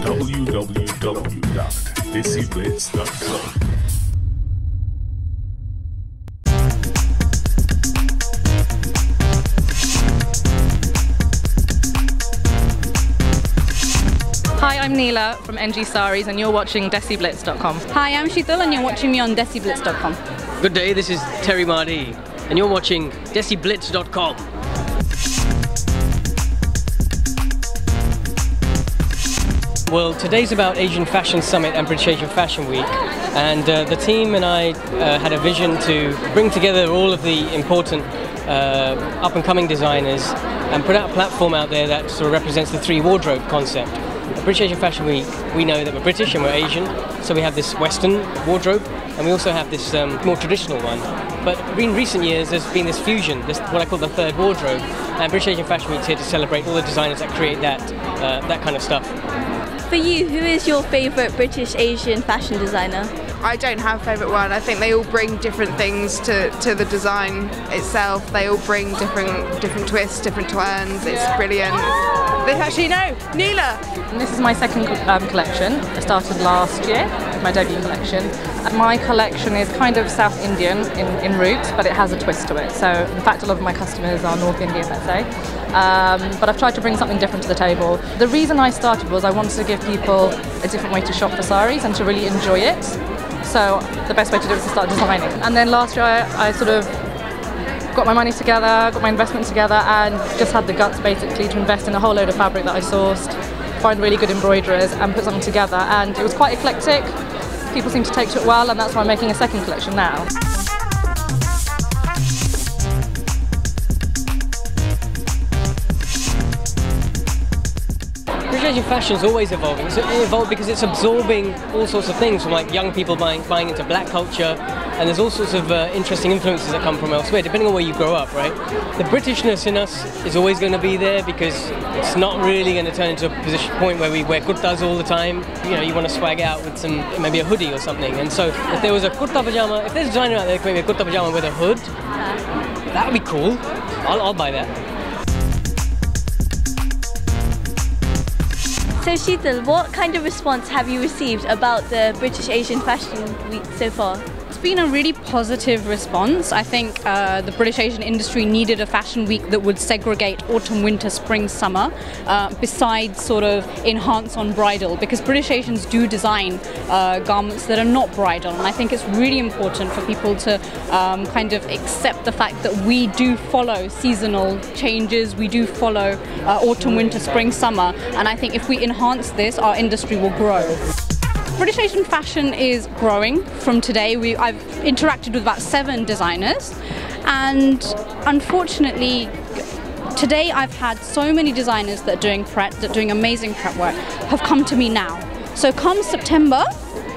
www.DesiBlitz.com. Hi, I'm Neela from NG Saris and you're watching DesiBlitz.com. Hi, I'm Sheetal and you're watching me on DesiBlitz.com. Good day, this is Terry Mardi and you're watching DesiBlitz.com. Well, today's about Asian Fashion Summit and British Asian Fashion Week, and the team and I had a vision to bring together all of the important up-and-coming designers and put out a platform out there that sort of represents the three wardrobe concept. At British Asian Fashion Week, we know that we're British and we're Asian, so we have this Western wardrobe and we also have this more traditional one. But in recent years there's been this fusion, this what I call the third wardrobe, and British Asian Fashion Week's here to celebrate all the designers that create that kind of stuff. For you, who is your favourite British Asian fashion designer? I don't have a favourite one. I think they all bring different things to the design itself. They all bring different twists, different turns. It's brilliant. This actually, no, Neela! And this is my second collection. I started last year, my debut collection. My collection is kind of South Indian in root, but it has a twist to it. So in fact, a lot of my customers are North Indian, let's say. But I've tried to bring something different to the table. The reason I started was I wanted to give people a different way to shop for saris and to really enjoy it. So the best way to do it is to start designing. And then last year I sort of got my money together, got my investment together, and just had the guts basically to invest in a whole load of fabric that I sourced, find really good embroiderers and put something together. And it was quite eclectic, people seemed to take to it well, and that's why I'm making a second collection now. Asian fashion is always evolving. It's evolved because it's absorbing all sorts of things, from like young people buying into black culture, and there's all sorts of interesting influences that come from elsewhere, depending on where you grow up, right? The Britishness in us is always going to be there because it's not really going to turn into a point where we wear kurtas all the time. You know, you want to swag out with some, maybe a hoodie or something. And so if there was a kurta pajama, if there's a designer out there, maybe a kurta pajama with a hood, that would be cool. I'll buy that. So Sheetal, what kind of response have you received about the British Asian Fashion Week so far? It's been a really positive response. I think the British Asian industry needed a fashion week that would segregate autumn, winter, spring, summer, besides sort of enhance on bridal, because British Asians do design garments that are not bridal, and I think it's really important for people to kind of accept the fact that we do follow seasonal changes, we do follow autumn, winter, spring, summer, and I think if we enhance this, our industry will grow. British Asian fashion is growing. From today, I've interacted with about 7 designers, and unfortunately today I've had so many designers that are doing prep, that are doing amazing prep work, have come to me now. So come September,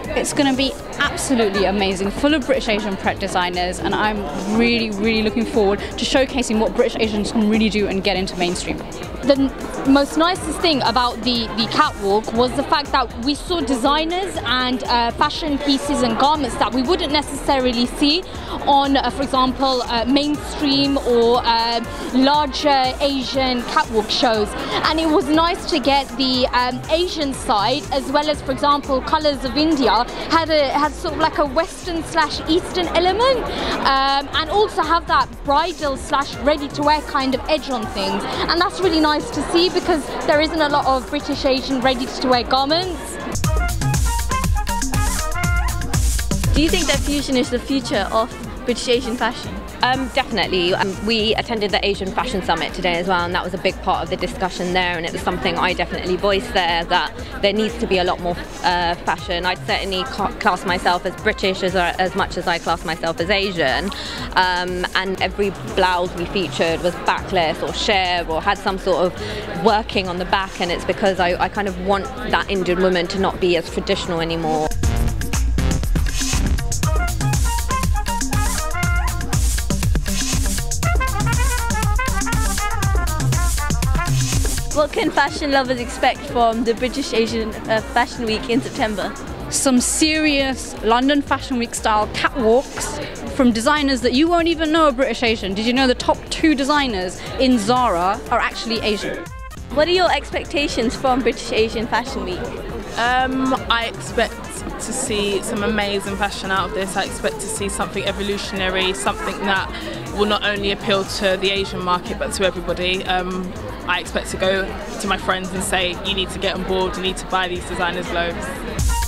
it's going to be absolutely amazing, full of British Asian prep designers, and I'm really, really looking forward to showcasing what British Asians can really do and get into mainstream. The most nicest thing about the catwalk was the fact that we saw designers and fashion pieces and garments that we wouldn't necessarily see on, for example, mainstream or larger Asian catwalk shows. And it was nice to get the Asian side, as well as, for example, Colours of India had sort of like a Western/Eastern element, and also have that bridal/ready-to-wear kind of edge on things, and that's really nice to see because there isn't a lot of British Asian ready-to-wear garments. Do you think that fusion is the future of British Asian fashion? Definitely. We attended the Asian Fashion Summit today as well, and that was a big part of the discussion there, and it was something I definitely voiced there, that there needs to be a lot more fashion. I'd certainly class myself as British as much as I class myself as Asian, and every blouse we featured was backless or sheer or had some sort of working on the back, and it's because I kind of want that Indian woman to not be as traditional anymore. What can fashion lovers expect from the British Asian Fashion Week in September? Some serious London Fashion Week style catwalks from designers that you won't even know are British Asian. Did you know the top 2 designers in Zara are actually Asian? What are your expectations from British Asian Fashion Week? I expect to see some amazing fashion out of this. I expect to see something evolutionary, something that will not only appeal to the Asian market but to everybody. I expect to go to my friends and say, you need to get on board, you need to buy these designers' globes.